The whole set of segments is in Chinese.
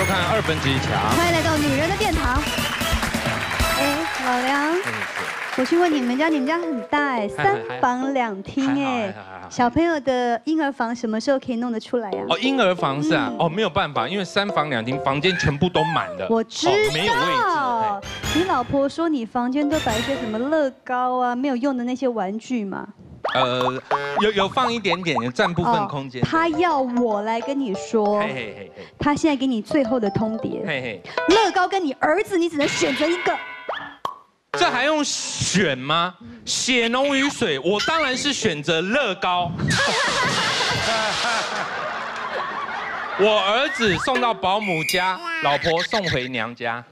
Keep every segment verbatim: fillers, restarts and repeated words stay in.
收看二本集强，欢迎来到女人的殿堂。哎，老梁，我去问你们家，你们家很大哎，三房两厅哎，小朋友的婴儿房什么时候可以弄得出来呀？哦，婴儿房是啊，哦没有办法，因为三房两厅房间全部都满了，我知道。你老婆说你房间都摆一些什么乐高啊，没有用的那些玩具嘛。 呃，有有放一点点，有占部分空间。他要我来跟你说，他现在给你最后的通牒。乐高跟你儿子，你只能选择一个。这还用选吗？血浓于水，我当然是选择乐高。我儿子送到保姆家，老婆送回娘家。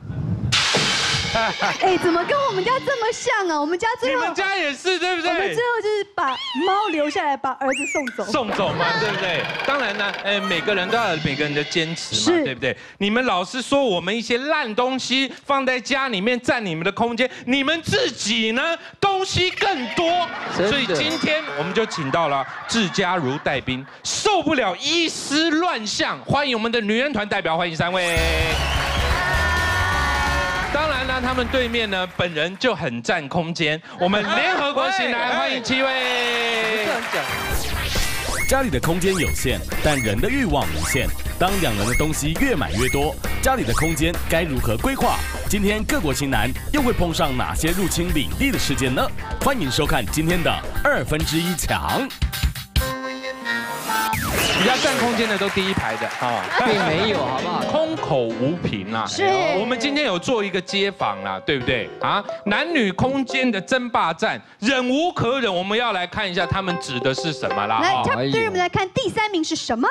哎，怎么跟我们家这么像啊？我们家最后你们家也是对不对？我们最后就是把猫留下来，把儿子送走。送走嘛，对不对？当然啦，哎，每个人都有每个人的坚持嘛，对不对？你们老是说我们一些烂东西放在家里面占你们的空间，你们自己呢东西更多，所以今天我们就请到了治家如带兵，受不了医师乱象，欢迎我们的女人团代表，欢迎三位。 当然啦，他们对面呢，本人就很占空间。我们联合国行来欢迎七位。家里的空间有限，但人的欲望无限。当两人的东西越买越多，家里的空间该如何规划？今天各国型男又会碰上哪些入侵领地的事件呢？欢迎收看今天的二分之一强。 比较占空间的都第一排的啊，并没有，好不好？空口无凭啦。是。我们今天有做一个街访啦，对不对？啊，男女空间的争霸战，忍无可忍，我们要来看一下他们指的是什么啦。来，对我们来看第三名是什么？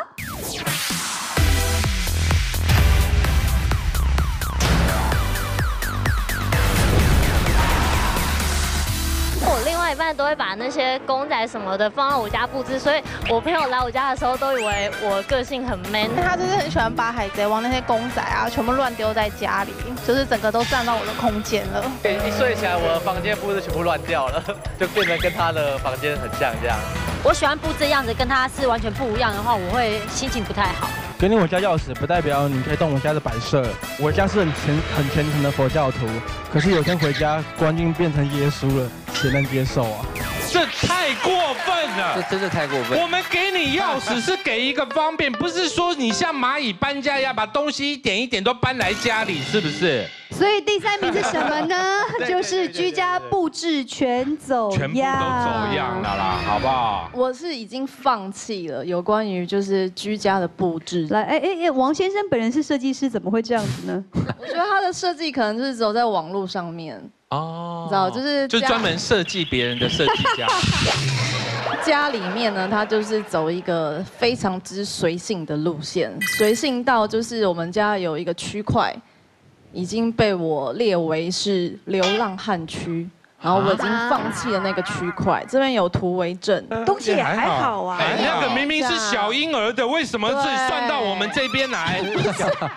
我另外一半都会把那些公仔什么的放到我家布置，所以我朋友来我家的时候都以为我个性很 man。他就是很喜欢把海贼王那些公仔啊，全部乱丢在家里，就是整个都占到我的空间了。对，一睡起来我的房间布置全部乱掉了，就变得跟他的房间很像这样。我喜欢布置的样子跟他是完全不一样的话，我会心情不太好。给你我家钥匙，不代表你可以动我家的摆设。我家是很虔很虔诚的佛教徒，可是有天回家，关进变成耶稣了。 谁能接受啊？这太过分了！这真的太过分。我们给你钥匙是给一个方便，不是说你像蚂蚁搬家一样把东西一点一点都搬来家里，是不是？所以第三名是什么呢？就是居家布置全走样，全部都走样了啦，好不好？我是已经放弃了有关于就是居家的布置。来，哎哎哎，王先生本人是设计师，怎么会这样子呢？我觉得他的设计可能就是走在网络上面。 哦， oh, 知道就是就专门设计别人的设计家。家里面呢，他就是走一个非常之随性的路线，随性到就是我们家有一个区块已经被我列为是流浪汉区，然后我已经放弃了那个区块。这边有图为证，东西也还好啊。哎，那个明明是小婴儿的，为什么自己算到我们这边来？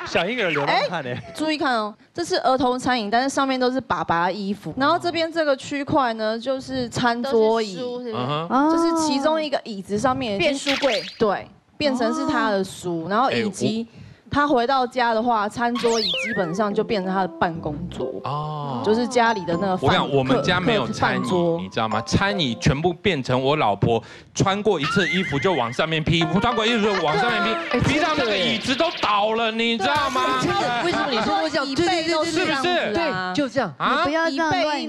小婴儿流浪汉呢？注意看哦。 这是儿童餐饮，但是上面都是爸爸的衣服。然后这边这个区块呢，就是餐桌椅，就是其中一个椅子上面变书柜，对，变成是他的书。然后以及他回到家的话，餐桌椅基本上就变成他的办公桌，哦，就是家里的那个。我想我们家没有餐椅，你知道吗？餐椅全部变成我老婆穿过一次衣服就往上面披，穿过衣服就往上面披，披到那个椅子都倒了，你知道吗？为什么你说会这样？对。 是不是？对，就这样啊！不要这样乱，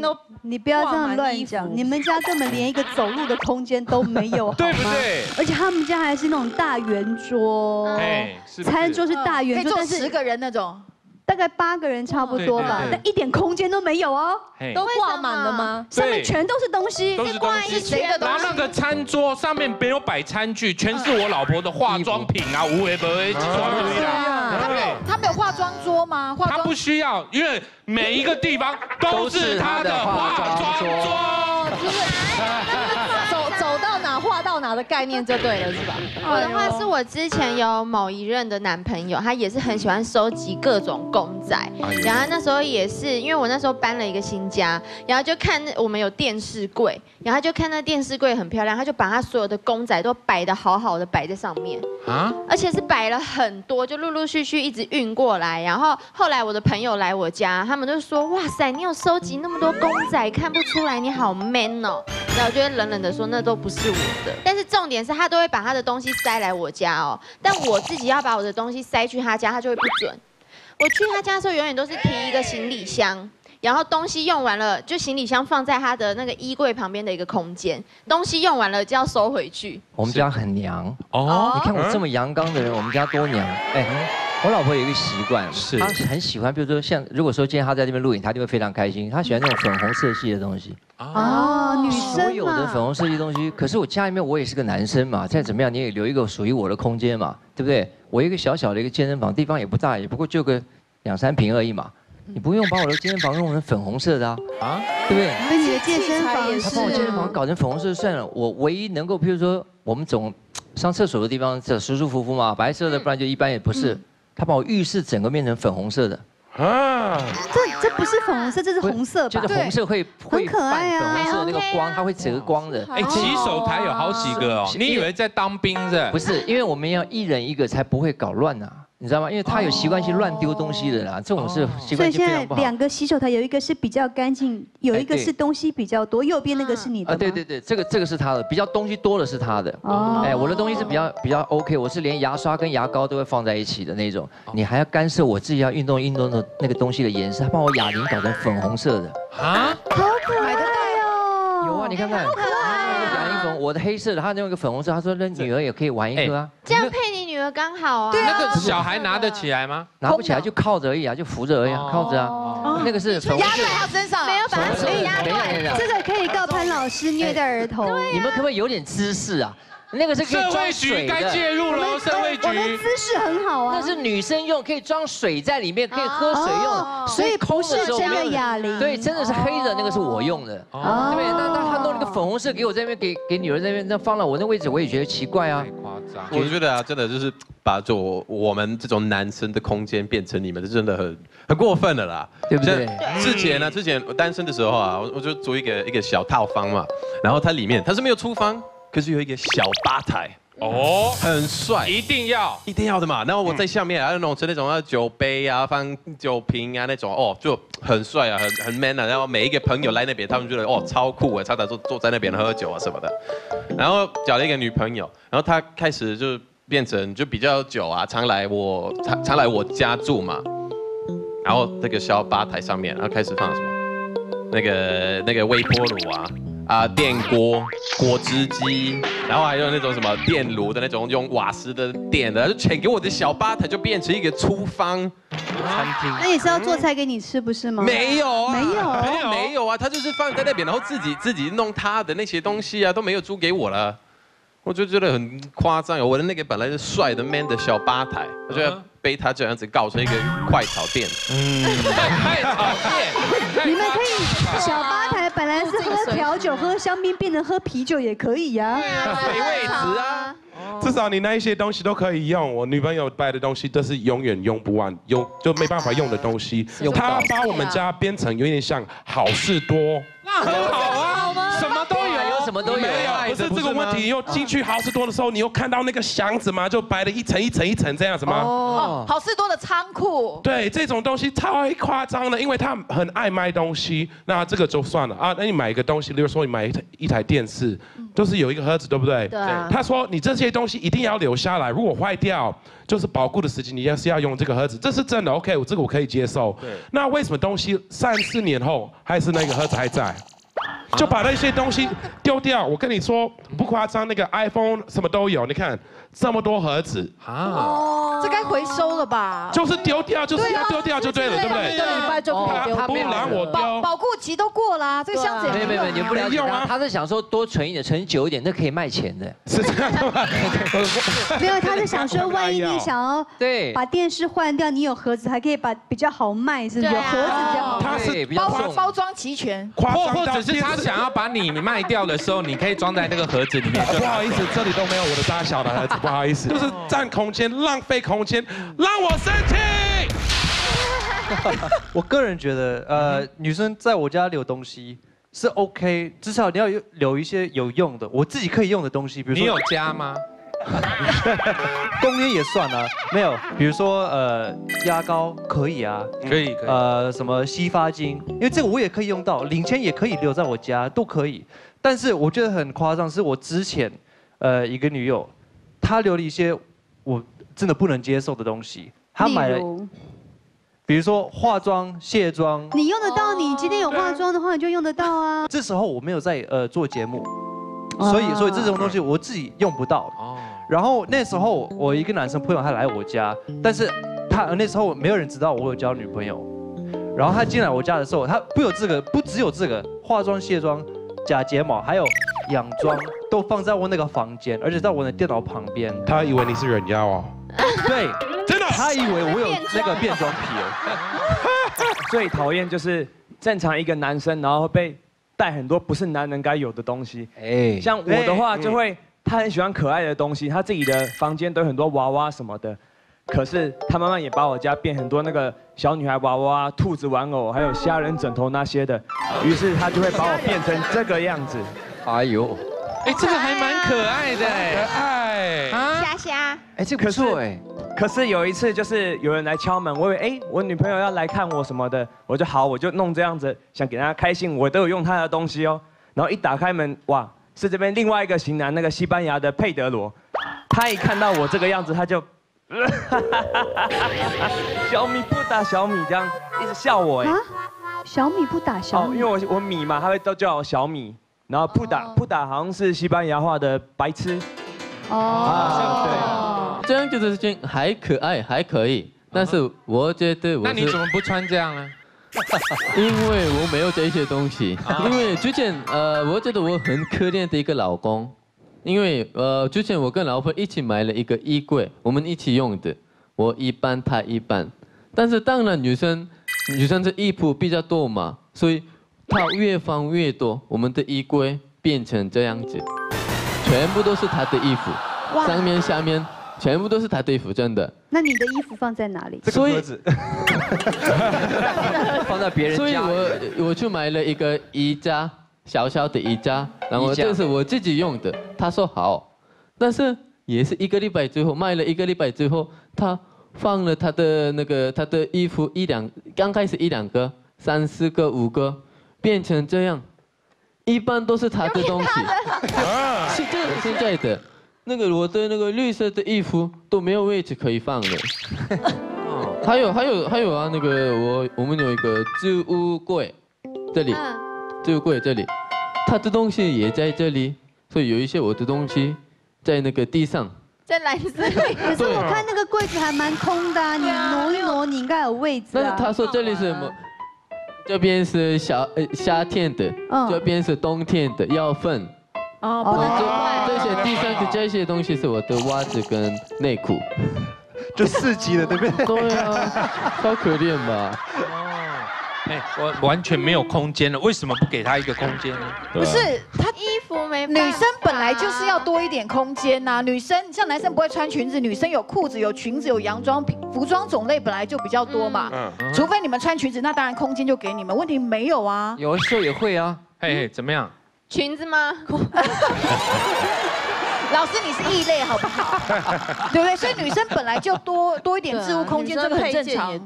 你不要这样乱讲。你们家根本连一个走路的空间都没有，对不对？而且他们家还是那种大圆桌，哎，餐桌是大圆桌，但是十个人那种，大概八个人差不多吧，但一点空间都没有哦，都挂满了吗？上面全都是东西，都是东西，然后那个餐桌上面没有摆餐具，全是我老婆的化妆品啊，无为不为，装不啦。 他没有，他没有化妆桌吗？他不需要，因为每一个地方都是他的化妆桌。走走到哪画到哪的概念就对了，是吧？我的话是我之前有某一任的男朋友，他也是很喜欢收集各种公仔，然后那时候也是因为我那时候搬了一个新家，然后就看我们有电视柜，然后就看那电视柜很漂亮，他就把他所有的公仔都摆得好好的摆在上面。啊！而且是摆了很多，就陆陆续续一直运过来。然后后来我的朋友来我家，他们就说：“哇塞，你有收集那么多公仔，看不出来你好 man 哦。”然后我就会冷冷的说：“那都不是我的。”但是重点是他都会把他的东西塞来我家哦，但我自己要把我的东西塞去他家，他就会不准。我去他家的时候，永远都是提一个行李箱。 然后东西用完了，就行李箱放在他的那个衣柜旁边的一个空间。东西用完了就要收回去。我们家很娘哦，你看我这么阳刚的人，我们家多娘。哎，我老婆有一个习惯，是她很喜欢，比如说像如果说今天她在这边录影，她就会非常开心。她喜欢那种粉红色系的东西。哦，女生嘛。所有的粉红色系东西，可是我家里面我也是个男生嘛，再怎么样你也留一个属于我的空间嘛，对不对？我一个小小的一个健身房，地方也不大，也不过就个两三平而已嘛。 你不用把我的健身房弄成粉红色的啊，啊，对不对？那你的健身房也是，他把我健身房搞成粉红色就算了。我唯一能够，譬如说我们总上厕所的地方，这舒舒服服嘛，白色的，不然就一般也不是。他把我浴室整个变成粉红色的。 啊，这这不是粉红色，这是红色吧？就是红色会很可爱啊，粉红色那个光它会折光的。哎，洗手台有好几个哦，你以为在当兵是？不是，因为我们要一人一个才不会搞乱呐，你知道吗？因为他有习惯性乱丢东西的啦，这种是习惯性非常不好。所以现在两个洗手台有一个是比较干净，有一个是东西比较多，右边那个是你的。啊，对对对，这个这个是他的，比较东西多的是他的。哦，哎，我的东西是比较比较 OK， 我是连牙刷跟牙膏都会放在一起的那种，你还要干涉我自己要运动运动的。 那个东西的颜色，他把我哑铃搞成粉红色的啊，好可爱哦！有啊，你看看，好可爱啊！哑铃粉，我的黑色的，他用一个粉红色，他说那女儿也可以玩一个啊，这样配你女儿刚好啊。那个小孩拿得起来吗？拿不起来就靠着而已啊，就扶着而已，靠着啊。那个是压在他身上，没有把他手压断，这个可以告潘老师虐待儿童。你们可不可以有点姿势啊？ 那个是可以装水的，社会局该介入了。社会局，我们姿势很好啊。那是女生用，可以装水在里面，可以喝水用。所以不是真的哑铃。对，真的是黑的那个是我用的。哦。对，那那他弄那个粉红色给我这边，给给女儿这边，那放了我那位置，我也觉得奇怪啊。太夸张。我觉得啊，真的就是把我我们这种男生的空间变成你们，真的很很过分了啦，对不对？之前呢，之前我单身的时候啊，我我就租一个一个小套房嘛，然后它里面它是没有厨房。 可是有一个小吧台哦，很帅，一定要一定要的嘛。然后我在下面还有那种吃那种啊酒杯啊、放酒瓶啊那种哦，就很帅啊，很很 man 啊。然后每一个朋友来那边，他们觉得哦超酷啊，常常坐坐在那边喝酒啊什么的。然后找了一个女朋友，然后她开始就变成就比较久啊，常来我常常来我家住嘛。然后那个小吧台上面，然后开始放什么那个那个微波炉啊。 啊，电锅、果汁机，然后还有那种什么电炉的那种用瓦斯的电的，就全给我的小吧台就变成一个厨房、餐厅。那也是要做菜给你吃不是吗？没有，没有，没有，没有啊！他就是放在那边，然后自己自己弄他的那些东西啊，都没有租给我了，我就觉得很夸张。我的那个本来是帅的 man 的小吧台，我觉得。 被他这样子搞成一个快炒店，嗯，快炒店，你们可以小吧台本来是喝调酒、喝香槟，变成喝啤酒也可以呀，对啊，水位值啊，至少你那一些东西都可以用。我女朋友摆的东西都是永远用不完，用就没办法用的东西。她把我们家变成有点像好事多，那很好啊，什么都有，什么都有。 不是这个问题，又进去好事多的时候，你又看到那个箱子嘛，就摆了一层一层一层这样子吗？哦，好事多的仓库。对，这种东西超夸张的，因为他很爱卖东西，那这个就算了啊。那你买一个东西，比如说你买一台一台电视，都是有一个盒子，对不对？对。他说你这些东西一定要留下来，如果坏掉，就是保固的时期，你要是要用这个盒子，这是真的。OK， 我这个我可以接受。对。那为什么东西三四年后还是那个盒子还在？ 就把那些东西丢掉。我跟你说，不夸张，那个 iPhone 什么都有。你看这么多盒子啊，这该回收了吧？就是丢掉，就是要丢掉就对了，对不对？一个礼拜就可以丢掉。不然我丢。保固期都过啦，这个箱子也没有用。没有没有，你不了解。他是想说多存一点，存久一点，那可以卖钱的。是这样吗？没有，他是想说，万一你想要对把电视换掉，你有盒子还可以把比较好卖，是不是？有盒子比较好卖。他是包包装齐全，或或者是他。 想要把你卖掉的时候，你可以装在那个盒子里面。不好意思，这里都没有我的大小的盒子，不好意思，就是占空间、浪费空间，让我生气。我个人觉得，呃，女生在我家留东西是 OK， 至少你要留一些有用的，我自己可以用的东西，比如说。你有家吗？公约也算啊，没有，比如说呃牙膏可以啊，可以可以，呃什么洗发精，因为这个我也可以用到，零钱也可以留在我家，都可以。但是我觉得很夸张，是我之前呃一个女友，她留了一些我真的不能接受的东西，她买了。 比如说化妆、卸妆，你用得到。你今天有化妆的话，你就用得到啊。这时候我没有在呃做节目，所以所以这种东西我自己用不到。然后那时候我一个男生朋友他来我家，但是他那时候没有人知道我有交女朋友。然后他进来我家的时候，他不有这个，不只有这个化妆、卸妆、假睫毛，还有养妆都放在我那个房间，而且在我的电脑旁边。他以为你是人妖哦。对。 他以为我有那个变装癖，最讨厌就是正常一个男生，然后被带很多不是男人该有的东西。哎，像我的话就会，他很喜欢可爱的东西，他自己的房间都有很多娃娃什么的。可是他慢慢也把我家变很多那个小女孩娃娃、兔子玩偶，还有虾仁枕头那些的。于是他就会把我变成这个样子。哎呦，哎，这个还蛮可爱的，可爱啊，虾虾。哎，这不错哎。 可是有一次，就是有人来敲门，我以为哎、欸，我女朋友要来看我什么的，我就好，我就弄这样子，想给大家开心，我都有用她的东西哦。然后一打开门，哇，是这边另外一个型男，那个西班牙的佩德罗，他一看到我这个样子，他就，小米不打小米这样一直笑我哎、啊，小米不打小米，哦，因为我我米嘛，他会都叫我小米，然后不打不打好像是西班牙话的白痴，哦，对。 这样就是君还可爱还可以，但是我觉得我……那你怎么不穿这样呢？因为我没有这些东西。因为之前呃，我觉得我很可怜的一个老公，因为呃，之前我跟老婆一起买了一个衣柜，我们一起用的，我一半她一半。但是当然女生女生的衣服比较多嘛，所以她越放越多，我们的衣柜变成这样子，全部都是她的衣服，上面下面。 全部都是他的衣服，真的。那你的衣服放在哪里？这个盒子。放在别人家。所以我我就买了一个衣架，小小的衣架，然后这是我自己用的。他说好，但是也是一个礼拜之后，卖了一个礼拜之后，他放了他的那个他的衣服一两，刚开始一两个，三四个五个，变成这样，一般都是他的东西。是这个现在的。 那个我的那个绿色的衣服都没有位置可以放了。还有还有还有啊，那个我我们有一个置物柜，这里，置物柜这里，他的东西也在这里，所以有一些我的东西在那个地上。在篮子里。可是我看那个柜子还蛮空的啊，你挪一挪，你应该有位置。但是他说这里是什么？这边是夏夏天的，这边是冬天的，要分。 哦，不能换。这些第三个这些东西是我的袜子跟内裤，就四级的对不对？对啊，好可怜吧。哦，哎，我完全没有空间了，为什么不给他一个空间呢？不是，他衣服没。女生本来就是要多一点空间呐。女生像男生不会穿裙子，女生有裤子、有裙子、有洋装，服装种类本来就比较多嘛。嗯。除非你们穿裙子，那当然空间就给你们。问题没有啊。有时候也会啊。哎，怎么样？ 裙子吗？老师，你是异类好不好？对不对？所以女生本来就多多一点置物空间，这个很正常。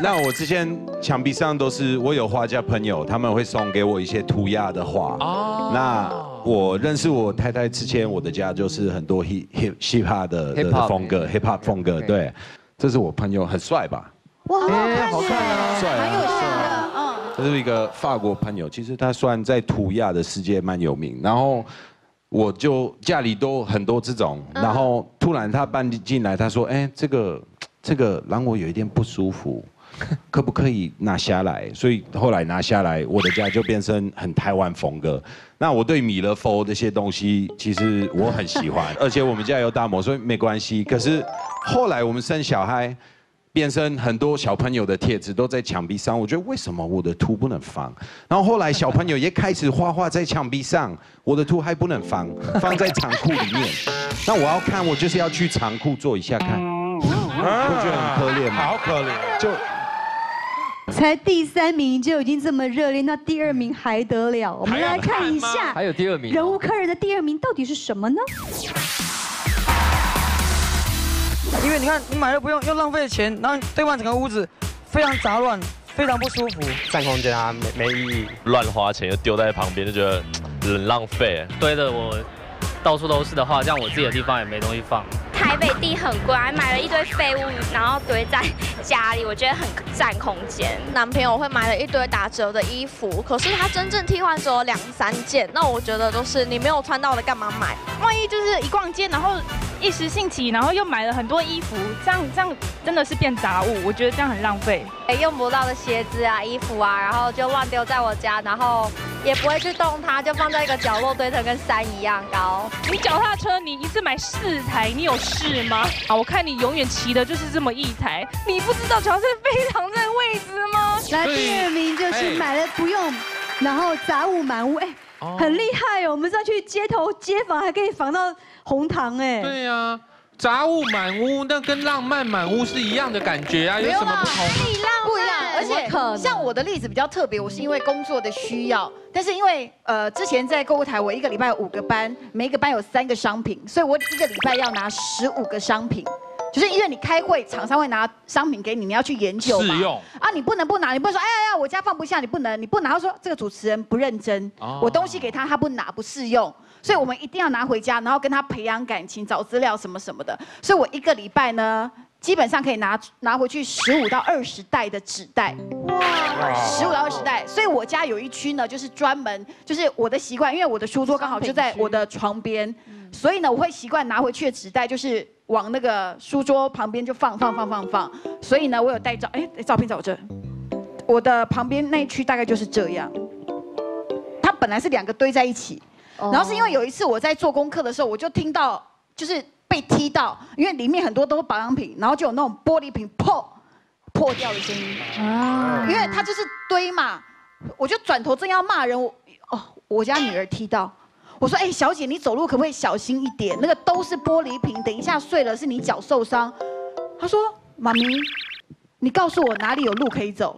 那我之前墙壁上都是我有画家朋友，他们会送给我一些涂鸦的画。哦。那我认识我太太之前，我的家就是很多 hip hip hip hop 的的风格 ，hip hop 风格。对，这是我朋友，很帅吧？哇，好看啊，帅啊！ 这是一个法国朋友，其实他算在涂鸦的世界蛮有名。然后我就家里都很多这种，然后突然他搬进来，他说：“哎，这个这个让我有一点不舒服，可不可以拿下来？”所以后来拿下来，我的家就变成很台湾风格。那我对米勒佛这些东西，其实我很喜欢，而且我们家有大魔，所以没关系。可是后来我们生小孩。 变身很多小朋友的贴纸都在墙壁上，我觉得为什么我的图不能放？然后后来小朋友也开始画画在墙壁上，我的图还不能放，放在仓库里面。那我要看，我就是要去仓库做一下看，我觉得很可怜嘛，好可怜，就才第三名就已经这么热烈，那第二名还得了？我们来看一下，还有第二名，忍无可忍的第二名到底是什么呢？因为你看你买又不用，又浪费钱，然后对换整个屋子，非常杂乱，非常不舒服，占空间啊，没没意义，乱花钱又丢在旁边，就觉得很浪费，堆的我到处都是的话，这样我自己的地方也没东西放。台北地很贵，买了一堆废物，然后堆在家里，我觉得很占空间。男朋友会买了一堆打折的衣服，可是他真正替换只有两三件，那我觉得都是你没有穿到的，干嘛买？万一就是一逛街，然后一时兴起，然后又买了很多衣服，这样这样真的是变杂物，我觉得这样很浪费。用不到的鞋子啊、衣服啊，然后就乱丢在我家，然后也不会去动它，就放在一个角落堆成跟山一样高。你脚踏车你一次买四台，你有事吗？啊，我看你永远骑的就是这么一台，你不知道乔治非常占位置吗？来，第二名就是买了不用，然后杂物满屋，哎，很厉害哦！我们上去街头街访还可以访到红糖哎。对呀。杂物满屋，那跟浪漫满屋是一样的感觉啊，有什么不同？不一样，而且像我的例子比较特别，我是因为工作的需要，但是因为呃之前在购物台，我一个礼拜有五个班，每一个班有三个商品，所以我一个礼拜要拿十五个商品。就是因为你开会，厂商会拿商品给你，你要去研究嘛。试用啊，你不能不拿，你不能说哎呀呀，我家放不下，你不能，你不拿。他说这个主持人不认真，我东西给他，他不拿，不试用。所以我们一定要拿回家，然后跟他培养感情，找资料什么什么的。所以我一个礼拜呢，基本上可以拿拿回去十五到二十袋的纸袋。哇，十五到二十袋。所以我家有一区呢，就是专门就是我的习惯，因为我的书桌刚好就在我的床边，所以呢，我会习惯拿回去的纸袋就是。往那个书桌旁边就放放放放放，所以呢，我有带照，哎，照片在我这，我的旁边那一区大概就是这样。它本来是两个堆在一起，然后是因为有一次我在做功课的时候，我就听到就是被踢到，因为里面很多都是保养品，然后就有那种玻璃瓶破破掉的声音，因为它就是堆嘛，我就转头正要骂人，我哦，我家女儿踢到。我说：“哎、欸，小姐，你走路可不可以小心一点？那个都是玻璃瓶，等一下碎了是你脚受伤。”她说：“妈咪，你告诉我哪里有路可以走。”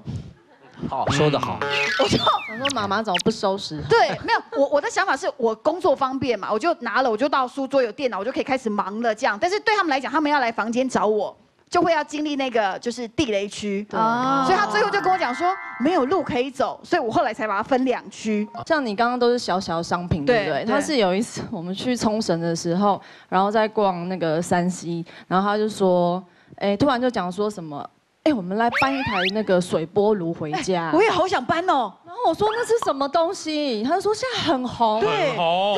好，说得好。我就我说妈妈怎么不收拾？对，没有我我的想法是我工作方便嘛，我就拿了，我就到书桌有电脑，我就可以开始忙了这样。但是对他们来讲，他们要来房间找我，就会要经历那个就是地雷区。哦。所以他最后就跟我讲说。没有路可以走，所以我后来才把它分两区。像你刚刚都是小小的商品，对不对？他是有一次我们去冲绳的时候，然后在逛那个三 C， 然后他就说，哎，突然就讲说什么，哎，我们来搬一台那个水波炉回家。我也好想搬哦。然后我说那是什么东西？他就说现在很红，对，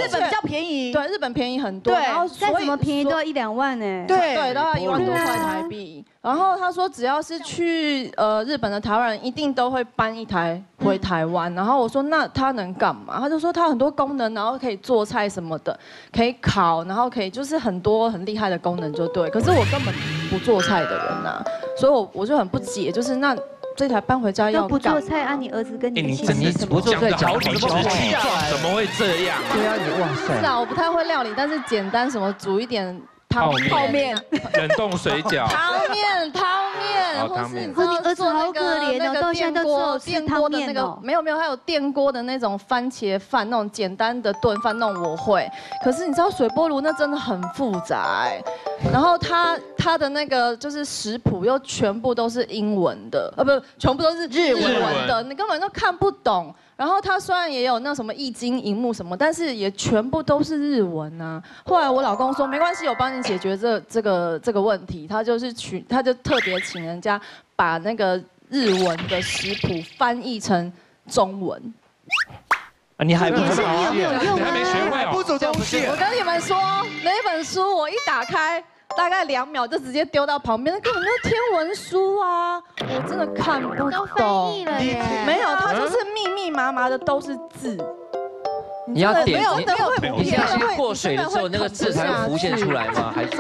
日本比较便宜，对，日本便宜很多，然后再怎么便宜都要一两万呢，对，对，都要一万多块台币。然后他说，只要是去呃日本的台湾人，一定都会搬一台回台湾。然后我说，那他能干嘛？他就说他很多功能，然后可以做菜什么的，可以烤，然后可以就是很多很厉害的功能就对。可是我根本不做菜的人呐、啊，所以我我就很不解，就是那这台搬回家要不做菜啊？你儿子跟你一起你不做菜，脚底怎么会这样？对啊，你哇塞！是啊，我不太会料理，但是简单什么煮一点。泡面、冷冻水饺、汤面、汤面，或是你知道做那个那个电锅、电锅的那个没有没有，还有电锅的那种番茄饭，那种简单的炖饭，那种我会。可是你知道水波炉那真的很复杂、欸，然后它它的那个就是食谱又全部都是英文的，呃，不，全部都是日文的，你根本都看不懂。然后他虽然也有那什么易经、荧幕什么，但是也全部都是日文啊。后来我老公说没关系，我帮你解决这这个这个问题。他就是去，他就特别请人家把那个日文的食谱翻译成中文。啊，你还不知道啊？你还没学会哦。不煮东西。我跟你们说，那本书我一打开。大概两秒就直接丢到旁边，那根本就是天文书啊！我真的看不懂。都翻译了耶？没有，它就是密密麻麻的都是字。你要点，你你你要先过水的时候，那个字才会浮现出来吗？还是？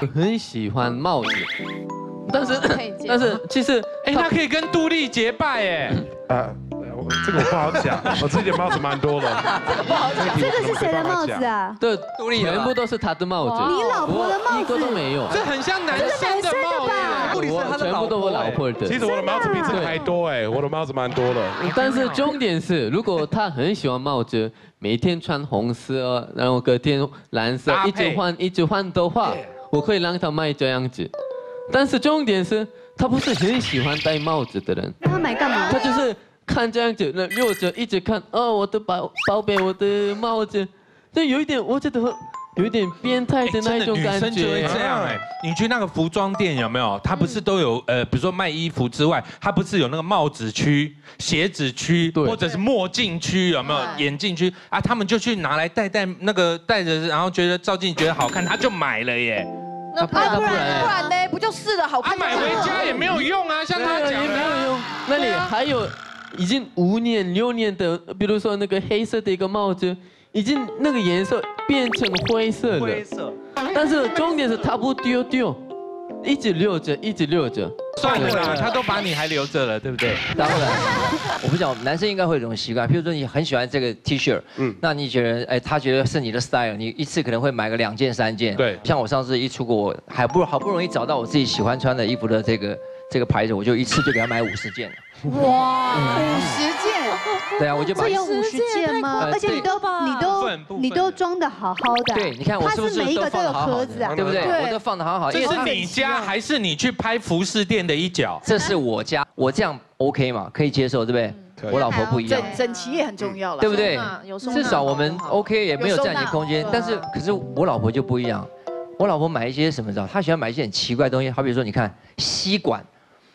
我很喜欢冒险，但是但是其实，哎，他可以跟杜丽结拜哎。呃，这个我不好讲，我自己的帽子蛮多的。不好讲，这个是谁的帽子啊？对，全部都是他的帽子。你老婆的帽子？一个都没有。这很像男生的帽子。我全部都我老婆的。其实我的帽子比这个还多哎，我的帽子蛮多的。但是重点是，如果他很喜欢帽子，每天穿红色，然后隔天蓝色，一直换一直换的话，我可以让他卖这样子。但是重点是他不是很喜欢戴帽子的人。他买干嘛？他就是看这样子，那弱者一直看，哦，我的包包被我的帽子，这有一点，我觉得。 有点变态的那一种感觉。女生就会这样哎，你去那个服装店有没有？它不是都有呃，比如说卖衣服之外，它不是有那个帽子区、鞋子区，或者是墨镜区有没有？眼镜区啊，他们就去拿来戴戴那个戴着，然后觉得照镜觉得好看，他就买了耶。那不然不然呢？不就是了，好看。买回家也没有用啊，像他讲也没有用。那里还有已经五年六年的，比如说那个黑色的一个帽子。 已经那个颜色变成灰色了，灰色。但是重点是它不丢丢，一直留着，一直留着。算了啦，他都把你还留着了，对不对？当然，我不讲，男生应该会有这种习惯。譬如说你很喜欢这个 T 恤，嗯，那你觉得，哎，他觉得是你的 style， 你一次可能会买个两件、三件。对。像我上次一出国，我还不好不容易找到我自己喜欢穿的衣服的这个这个牌子，我就一次就给他买五十件。哇，五十件。 对啊，我就把这有五十件吗？而且你都你都你都装得好好的。对，你看我是不是每一个都有盒子啊？对不对？我都放得好好。这是你家还是你去拍服饰店的一角？这是我家，我这样 OK 嘛？可以接受，对不对？我老婆不一样。整整齐也很重要了，对不对？至少我们 OK 也没有占你空间，但是可是我老婆就不一样，我老婆买一些什么你知道？她喜欢买一些很奇怪的东西，好比说你看吸管。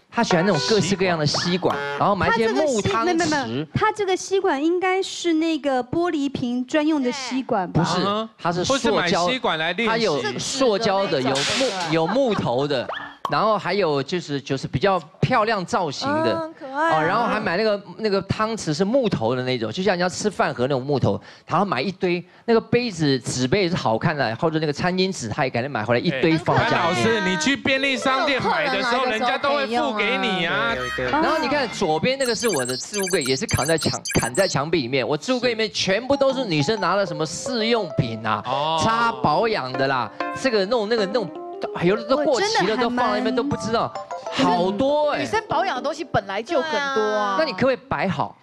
他喜欢那种各式各样的吸管，然后买一些木汤匙。他这个吸管应该是那个玻璃瓶专用的吸管吧？不是，它是塑胶。吸管来练习。它有塑胶的，有木有木头的，然后还有就是就是比较漂亮造型的，很可爱。哦，然后还买那个那个汤匙是木头的那种，就像人家吃饭盒那种木头。然后买一堆那个杯子纸杯也是好看的，或者那个餐巾纸，他也赶紧买回来一堆放在家里。老师，你去便利商店买的时候，人家都会付。 给你啊！然后你看左边那个是我的置物柜，也是扛在墙砍在墙壁里面。我置物柜里面全部都是女生拿了什么试用品啊，擦保养的啦，这个弄那个弄，有的都过期了，都放在那边都不知道，好多哎。女生保养的东西本来就很多啊，那你可不可以摆好？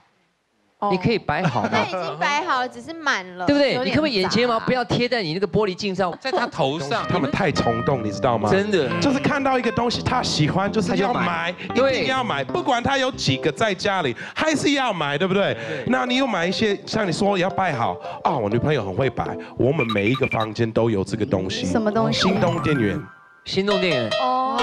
你可以摆好吗？那已经摆好了，只是满了，对不对？你可不可以眼睫毛不要贴在你那个玻璃镜上，在他头上。他们太冲动，你知道吗？真的，就是看到一个东西他喜欢，就是要买，一定要买，不管他有几个在家里，还是要买，对不对？那你又买一些，像你说要摆好啊，我女朋友很会摆，我们每一个房间都有这个东西。什么东西？心动电源。心动电源。哦。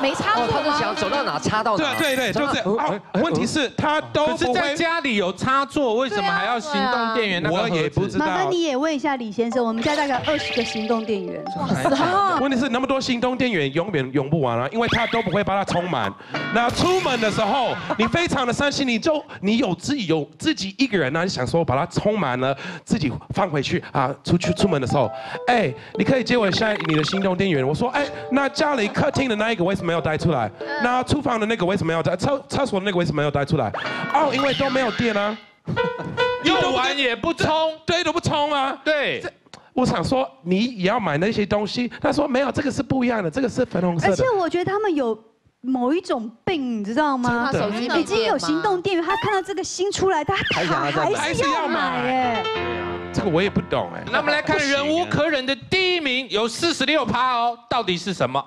没插过，他就想走到哪插到哪。对对对，就是。哦，问题是，他都不在家里有插座，为什么还要行动电源？我也不知道。麻烦你也问一下李先生，我们家大概二十个行动电源。问题是那么多行动电源永远用不完啊，因为他都不会把它充满。那出门的时候，你非常的伤心，你就你有自己有自己一个人呢，想说把它充满了，自己放回去啊。出去出门的时候，哎，你可以借我一下你的行动电源。我说，哎，那家里客厅的那一个为什么？ 没有带出来，那厨房的那个为什么要带？厕厕所的那个为什么要带出来？哦，因为都没有电啊，用完也不充，对，都不充啊。对，我想说你也要买那些东西，他说没有，这个是不一样的，这个是粉红色的。而且我觉得他们有某一种病，你知道吗？他手机已经有行动电源，他看到这个新出来，他还还是要买哎。 这个我也不懂哎。那我们来看忍无可忍的第一名，有四十六趴哦，到底是什么？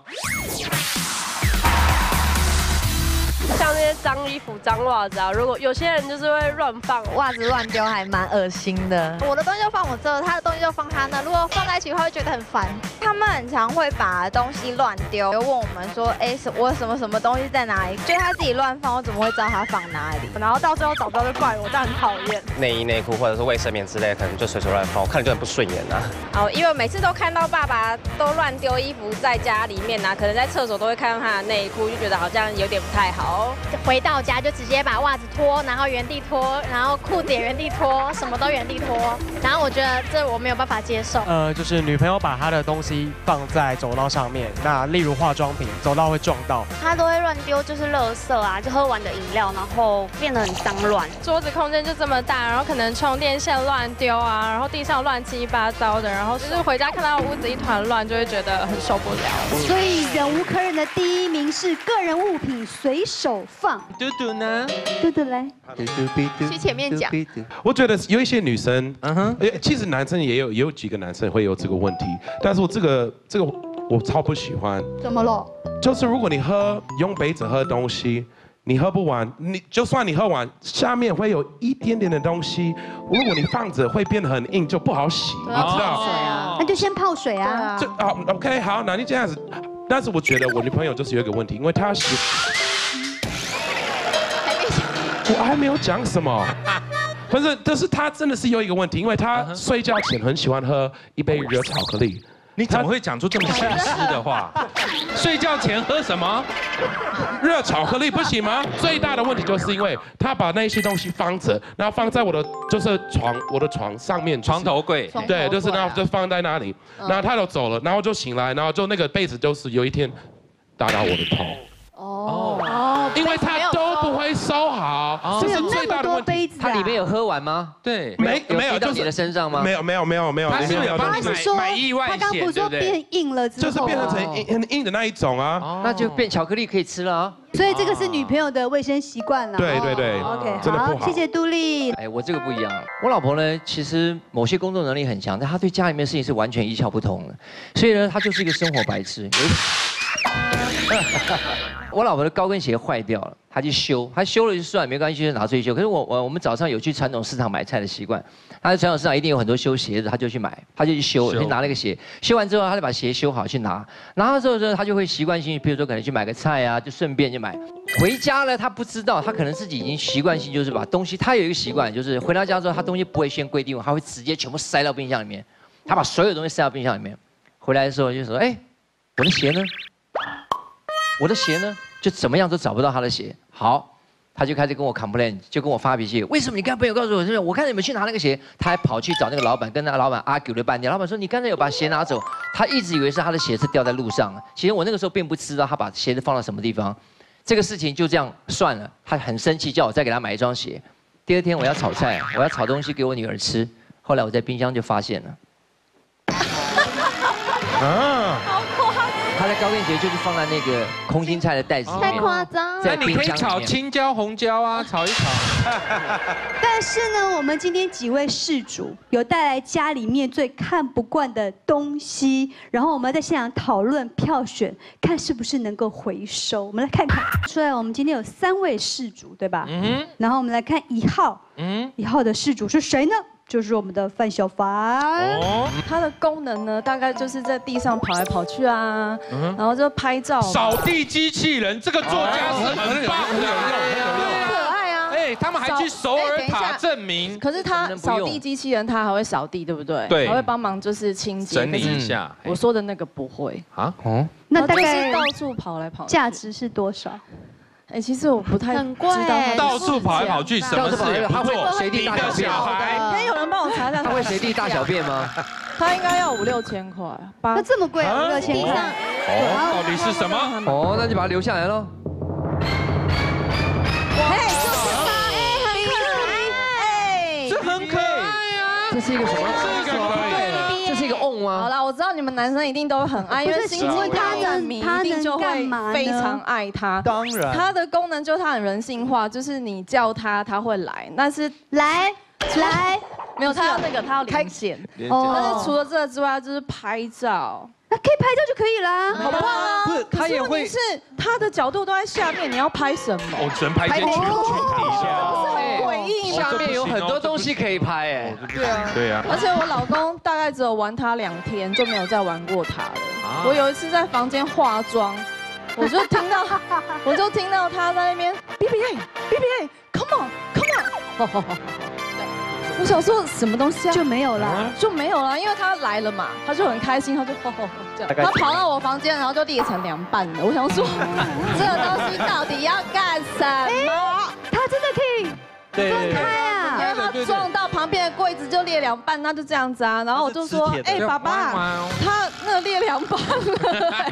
像那些脏衣服、脏袜子啊，如果有些人就是会乱放袜子乱丢，还蛮恶心的。我的东西就放我这，他的东西就放他那，如果放在一起的话，会觉得很烦。他们很常会把东西乱丢，就问我们说，哎，我什么什么东西在哪里？就他自己乱放，我怎么会知道他放哪里？然后到最后找不到就怪我，这样很讨厌。内衣、内裤或者是卫生棉之类，可能就随手乱放，我看了就很不顺眼啊。哦，因为每次都看到爸爸都乱丢衣服在家里面啊，可能在厕所都会看到他的内裤，就觉得好像有点不太好。 回到家就直接把袜子脱，然后原地脱，然后裤子也原地脱，什么都原地脱。然后我觉得这我没有办法接受。呃，就是女朋友把她的东西放在走道上面，那例如化妆品，走道会撞到。她都会乱丢，就是垃圾啊，就喝完的饮料，然后变得很脏乱。桌子空间就这么大，然后可能充电线乱丢啊，然后地上乱七八糟的，然后就是回家看到屋子一团乱，就会觉得很受不了。所以忍无可忍的第一名是个人物品随手。手放。嘟嘟呢？嘟嘟来，去前面讲。我觉得有一些女生，嗯哼，其实男生也有，有几个男生会有这个问题，但是我这个这个我超不喜欢。怎么了？就是如果你喝用杯子喝东西。 你喝不完，你就算你喝完，下面会有一点点的东西。如果你放着，会变得很硬，就不好洗，你知道？那就先泡水啊。就啊 ，OK， 好，那你这样子。但是我觉得我女朋友就是有一个问题，因为她洗，我还没有讲什么。 不是，但是她真的是有一个问题，因为她睡觉前很喜欢喝一杯热巧克力。 你怎么会讲出这么自私的话？睡觉前喝什么？热巧克力不行吗？最大的问题就是因为他把那些东西放着，然后放在我的就是床，我的床上面，床头柜，对，就是然后就放在那里，然后他就走了，然后就醒来，然后就那个被子就是有一天打到我的头。哦哦，因为他都不会收好，这是最大的问题。它里面有喝完吗？对，没没有到你的身上吗？没有没有没有没有。他是有帮你买意外险，他刚不说变硬了之后，就是变成很很硬的那一种啊，那就变巧克力可以吃了啊。所以这个是女朋友的卫生习惯了。对对对 ，OK， 好，谢谢杜丽。哎，我这个不一样，我老婆呢，其实某些工作能力很强，但她对家里面的事情是完全一窍不通的，所以呢，她就是一个生活白痴。 我老婆的高跟鞋坏掉了，她去修，她修了就算没关系，就拿出去修。可是我我我们早上有去传统市场买菜的习惯，她在传统市场一定有很多修鞋子，她就去买，她就去修，去拿那个鞋。修完之后，她就把鞋修好去拿，拿了之后呢，她就会习惯性，比如说可能去买个菜啊，就顺便就买。回家呢，她不知道，她可能自己已经习惯性就是把东西，她有一个习惯就是回到家之后，她东西不会先归定，她会直接全部塞到冰箱里面，她把所有东西塞到冰箱里面。回来的时候就说：“哎，我的鞋呢？” 我的鞋呢？就怎么样都找不到他的鞋。好，他就开始跟我 complain， 就跟我发脾气。为什么你刚才没有告诉我？是我看你们去拿那个鞋，他还跑去找那个老板，跟那老板 argue 了半天。老板说你刚才有把鞋拿走，他一直以为是他的鞋是掉在路上。其实我那个时候并不知道他把鞋子放到什么地方。这个事情就这样算了。他很生气，叫我再给他买一双鞋。第二天我要炒菜，我要炒东西给我女儿吃。后来我在冰箱就发现了。啊！ 他的高跟鞋就是放在那个空心菜的袋子里面，太夸张了。那你可以炒青椒、红椒啊，炒一炒。但是呢，我们今天几位事主有带来家里面最看不惯的东西，然后我们在现场讨论票选，看是不是能够回收。我们来看看，出来我们今天有三位事主，对吧？嗯。然后我们来看一号，嗯，一号的事主是谁呢？ 就是我们的范小凡，它的功能呢，大概就是在地上跑来跑去啊，然后就拍照。扫地机器人，这个作家是很棒的，很可爱啊。哎，他们还去首尔塔证明。可是他扫地机器人，他还会扫地，对不对？对。还会帮忙就是清洁整理一下。我说的那个不会啊？哦。那大概到处跑来跑去，价值是多少？ 哎，其实我不太知道，到处跑来跑去，什么事也不做，随地大小便。哎，有人帮我查一下，他会随地大小便吗？他应该要五六千块，那这么贵，五六千块，哦，到底是什么？哦，那就把它留下来喽。哎，就是它，哎，很可爱，这很可爱啊。这是一个什么？这个可以。 是一个 on 啊！好啦，我知道你们男生一定都很爱，因为星际大战迷一定就会非常爱它。当然，它的功能就它很人性化，就是你叫它，它会来。但是来来，没有它要那个，它要连线。哦。但是除了这之外，就是拍照。那可以拍照就可以啦，好棒啊！不是，它也会是它的角度都在下面，你要拍什么？我只能拍天空底下。 下面有很多东西可以拍哎，对啊，对啊。而且我老公大概只有玩它两天，就没有再玩过它了。我有一次在房间化妆，我就听到，我就听到他在那边 B B A B B A Come on Come on。我想说什么东西啊？就没有啦，就没有啦，因为他来了嘛，他就很开心，他就吼吼吼这样，他跑到我房间，然后就裂成两半了。我想说，这个东西到底要干什么？他真的可以。 分开啊！因为他撞到旁边的柜子就裂两半，那就这样子啊。然后我就说：“哎，爸爸，他那裂两半了。”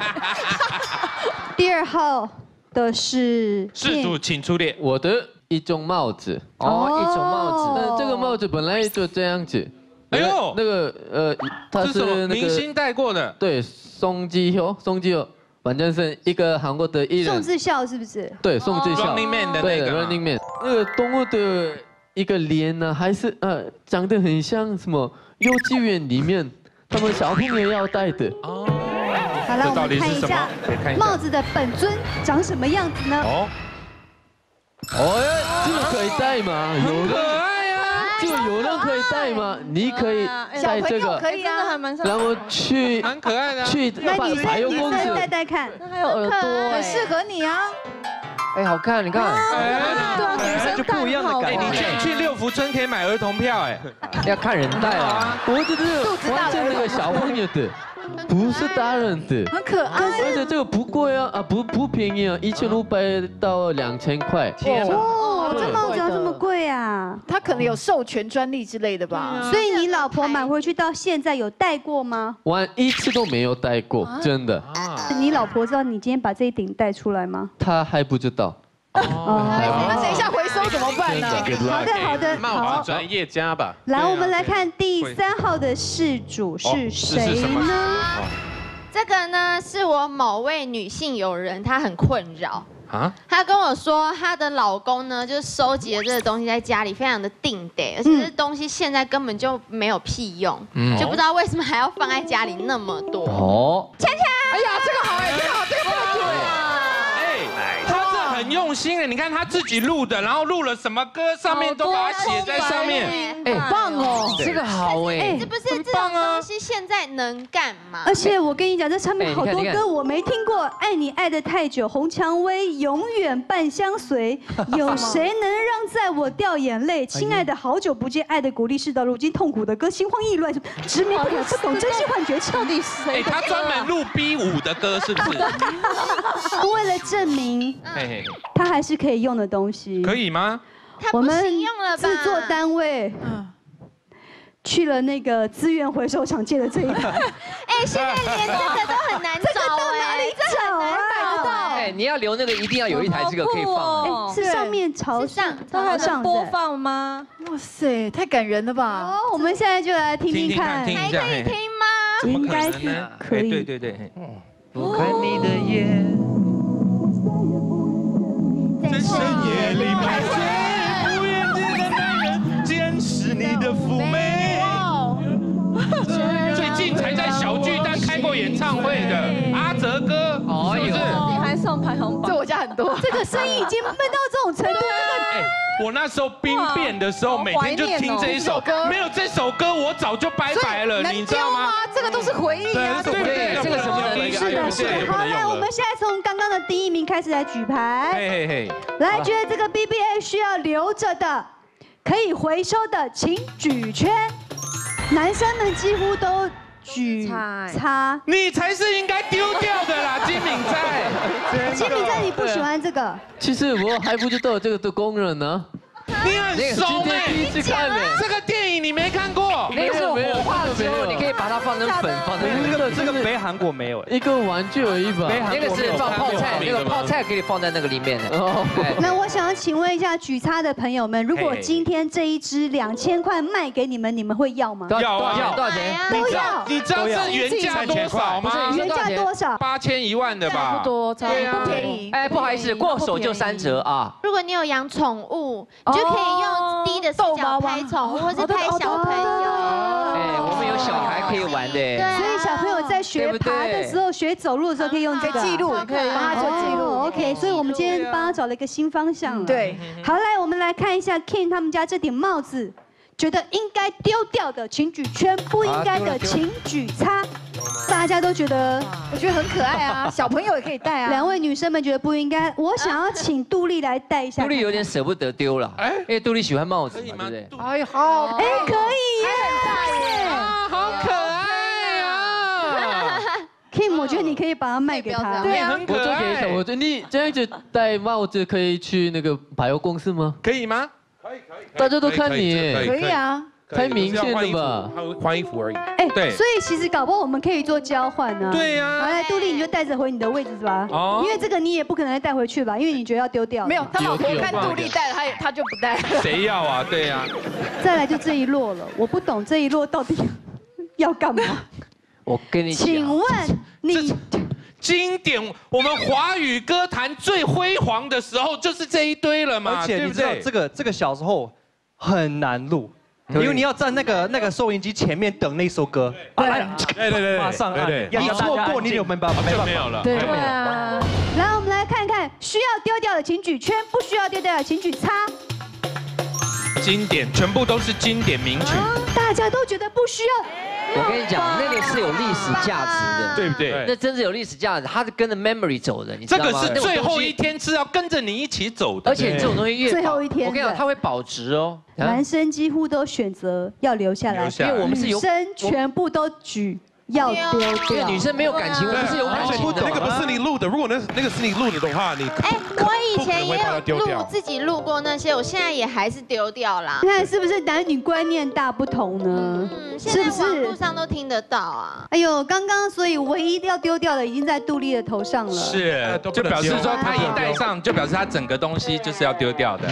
第二号的是事主，请出列。我的一种帽子哦，一种帽子。呃，这个帽子本来就这样子。哎呦，那个呃，它是明星戴过的。对，松基佑，松基佑。反正是一个韩国的艺人。宋智孝是不是？对，宋智孝。Running Man 的那个。对 ，Running Man。那个动物的一个脸呢，还是呃长得很像什么幼稚园里面他们小朋友要戴的。哦。好了，我们看一下帽子的本尊长什么样子呢？哦。哦，这个可以戴吗？有的。 就有人可以戴吗？你可以戴这个，可以啊，然后去，蛮可爱的，去排油公司戴戴看，那还有耳朵，很适合你啊。哎，好看，你看，对啊，女生就不一样的感觉。你去六福村可以买儿童票，哎，要看人戴啊。我这是完全那个小朋友的，不是大人的，很可爱。而且这个不贵啊，啊不不便宜啊，一千五百到两千块。哦，这帽子要这么贵啊？他可能有授权专利之类的吧。所以你老婆买回去到现在有戴过吗？我一次都没有戴过，真的。你老婆知道你今天把这一顶戴出来吗？她还不知道。哦，你们等一下回收怎么办呢？好的，好的，帽子专业家吧。来，我们来看第三号的事主是谁呢？这个呢是我某位女性友人，她很困扰。 啊，她跟我说，她的老公呢，就是收集了这个东西在家里，非常的定得，而且这东西现在根本就没有屁用，就不知道为什么还要放在家里那么多。哦，芊芊，哎呀，这个好哎，这个好，这个不错哎，哎，她这很用心哎，你看她自己录的，然后录了什么歌，上面都把它写在上面，哎，棒哦，这个好哎，是不是这种东西现在能干嘛？而且我跟你讲，这上面好多歌我没听过，《爱你爱得太久》，红蔷薇。 永远伴相随，有谁能让在我掉眼泪？亲爱的，好久不见，爱的鼓励是到如今痛苦的歌，心慌意乱，执迷不可，不懂珍惜幻觉，到底谁？哎，他专门录 B 五的歌是不是？为了证明，他还是可以用的东西，可以吗？我们制作单位。 去了那个资源回收厂借的这一款，哎，现在连这个都很难找哎，这很难买得到。哎，你要留那个，一定要有一台这个可以放。是上面朝上，朝上播放吗？哇塞，太感人了吧！哦，我们现在就来听听看，还可以听吗？应该是可以。对对对，不看你的眼，在深夜里徘徊，不厌倦的男人，监视你的妩媚。 最近才在小巨蛋开过演唱会的阿哲哥，是不是？你还上排行榜，这我家很多。这个生意已经闷到这种程度了。我那时候兵变的时候，每天就听这一首歌，没有这首歌我早就拜拜了，你知道吗？这个都是回忆啊，对不对？这个什么的，是的，是的。好，来，我们现在从刚刚的第一名开始来举牌。嘿嘿嘿，来，觉得这个 B B A 需要留着的，可以回收的，请举圈。 男生们几乎都举叉，你才是应该丢掉的啦，金敏在。金敏在，你不喜欢这个？其实我还不知道这个的工人呢。你很熟哎，你看这个电影你没看过？没有没有，火化的时候你可以把它放成粉，放成这个这个北韩国没有，一个玩具而已吧。那个是放泡菜，那个泡菜可以放在那个里面的。那我想要请问一下举叉的朋友们，如果今天这一支两千块卖给你们，你们会要吗？要要多少钱？都要。你知道是原价多少吗？原价多少？八千一万的吧，不多，对啊，不便宜。哎，不好意思，过手就三折啊。如果你有养宠物。 就可以用低的视角拍宠物，或是拍小朋友。哎，我们有小孩可以玩的，所以小朋友在学爬的时候、学走路的时候可以用这个记录，可以帮他做记录。OK， 所以我们今天帮他找了一个新方向了。对，好，来我们来看一下 Ken 他们家这顶帽子，觉得应该丢掉的请举圈，不应该的请举叉。大家都觉得，我觉得很可爱啊，小朋友也可以戴啊。两位女生们觉得不应该，我想要请杜丽来戴一下。杜丽有点舍不得丢了，因为杜丽喜欢帽子，对不对？哎，好，哎，可以耶，很大耶，好可爱啊 ！Kim， 我觉得你可以把它卖给他，对啊，我做给你，我做你这样子戴帽子可以去那个百货公司吗？可以吗？可以，可以，大家都看你，可以啊。 太明显了吧？换衣服而已。哎，对，所以其实搞不好我们可以做交换呢。对呀。好，来杜丽，你就带着回你的位置吧。哦。因为这个你也不可能带回去吧，因为你觉得要丢掉。没有，他老婆看杜丽带了，他他就不带。谁要啊？对呀。再来就这一摞了，我不懂这一摞到底要干嘛。我跟你。请问你经典，我们华语歌坛最辉煌的时候就是这一堆了嘛，而且你知道这个这个小时候很难录，因为你要站那个那个收音机前面等那首歌，按，对对对，马上按，你错过你有没办法，就没有了，对啊。来，我们来看看需要丢掉的请举圈，不需要丢掉的请举叉。经典，全部都是经典名曲，大家都觉得不需要。 我跟你讲，那个是有历史价值的，对不对？那真是有历史价值，它是跟着 memory 走的，你知道吗？这个是最后一天是要跟着你一起走的，而且这种东西越最后一天，我跟你讲，它会保值哦。男生几乎都选择要留下来，因为我们是有女生全部都举要丢掉，因为女生没有感情，我们是有感情的。那个不是你录的，如果那那个是你录的的话，你哎，我以前也有录自己录过那些，我现在也还是丢掉啦。你看是不是男女观念大不同呢？ 是不是网络上都听得到啊？哎呦，刚刚所以唯一要丢掉的已经在杜丽的头上了。是，就表示说他一戴上，就表示他整个东西就是要丢掉的。